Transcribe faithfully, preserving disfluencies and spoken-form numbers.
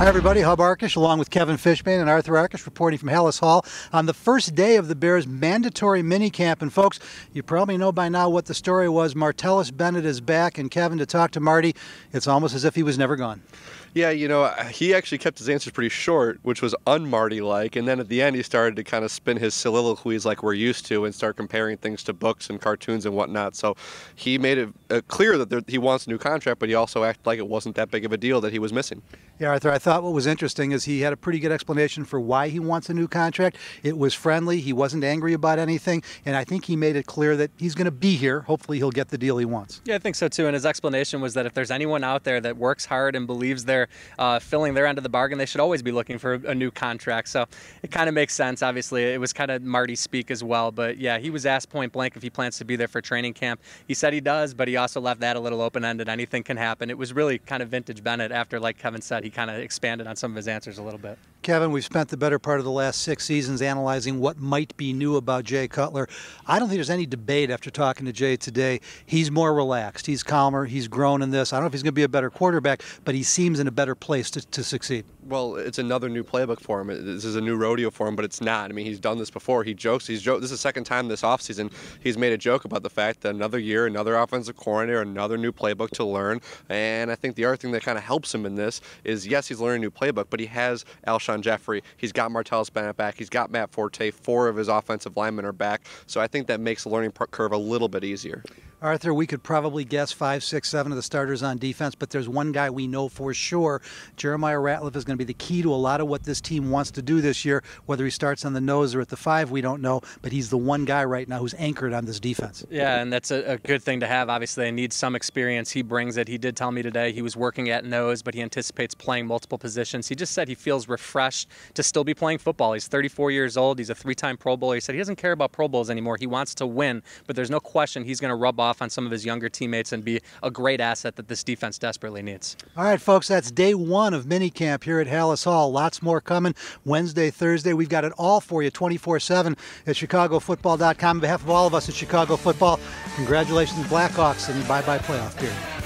Hi everybody, Hub Arkush along with Kevin Fishbain and Arthur Arkush reporting from Halas Hall on the first day of the Bears' mandatory minicamp. And folks, you probably know by now what the story was. Martellus Bennett is back, and Kevin, to talk to Marty, it's almost as if he was never gone. Yeah, you know, he actually kept his answers pretty short, which was un-Marty-like, and then at the end he started to kind of spin his soliloquies like we're used to and start comparing things to books and cartoons and whatnot. So he made it uh, clear that there, he wants a new contract, but he also acted like it wasn't that big of a deal that he was missing. Yeah, Arthur, I thought what was interesting is he had a pretty good explanation for why he wants a new contract. It was friendly, he wasn't angry about anything, and I think he made it clear that he's going to be here. Hopefully he'll get the deal he wants. Yeah, I think so too, and his explanation was that if there's anyone out there that works hard and believes they're Uh, filling their end of the bargain, they should always be looking for a, a new contract. So it kind of makes sense. Obviously, it was kind of Marty speak as well. But yeah, he was asked point blank if he plans to be there for training camp. He said he does, but he also left that a little open-ended. Anything can happen. It was really kind of vintage Bennett after, like Kevin said, he kind of expanded on some of his answers a little bit. Kevin, we've spent the better part of the last six seasons analyzing what might be new about Jay Cutler. I don't think there's any debate after talking to Jay today. He's more relaxed. He's calmer. He's grown in this. I don't know if he's going to be a better quarterback, but he seems in a better place to, to succeed. Well, it's another new playbook for him. This is a new rodeo for him, but it's not. I mean, he's done this before. He jokes. He's jo- This is the second time this offseason he's made a joke about the fact that another year, another offensive coordinator, another new playbook to learn. And I think the other thing that kind of helps him in this is, yes, he's learning a new playbook, but he has Alshon Jeffrey. He's got Martellus Bennett back. He's got Matt Forte. Four of his offensive linemen are back. So I think that makes the learning curve a little bit easier. Arthur, we could probably guess five, six, seven of the starters on defense, but there's one guy we know for sure. Jeremiah Ratliff is going to be the key to a lot of what this team wants to do this year. Whether he starts on the nose or at the five, we don't know, but he's the one guy right now who's anchored on this defense. Yeah, and that's a, a good thing to have. Obviously, they need some experience. He brings it. He did tell me today he was working at nose, but he anticipates playing multiple positions. He just said he feels refreshed to still be playing football. He's thirty-four years old. He's a three-time Pro Bowler. He said he doesn't care about Pro Bowls anymore. He wants to win, but there's no question he's going to rub off on some of his younger teammates and be a great asset that this defense desperately needs. All right, folks, that's day one of minicamp here at Halas Hall. Lots more coming Wednesday, Thursday. We've got it all for you twenty-four seven at Chicago Football dot com. On behalf of all of us at Chicago Football, congratulations, Blackhawks, and bye-bye playoff period.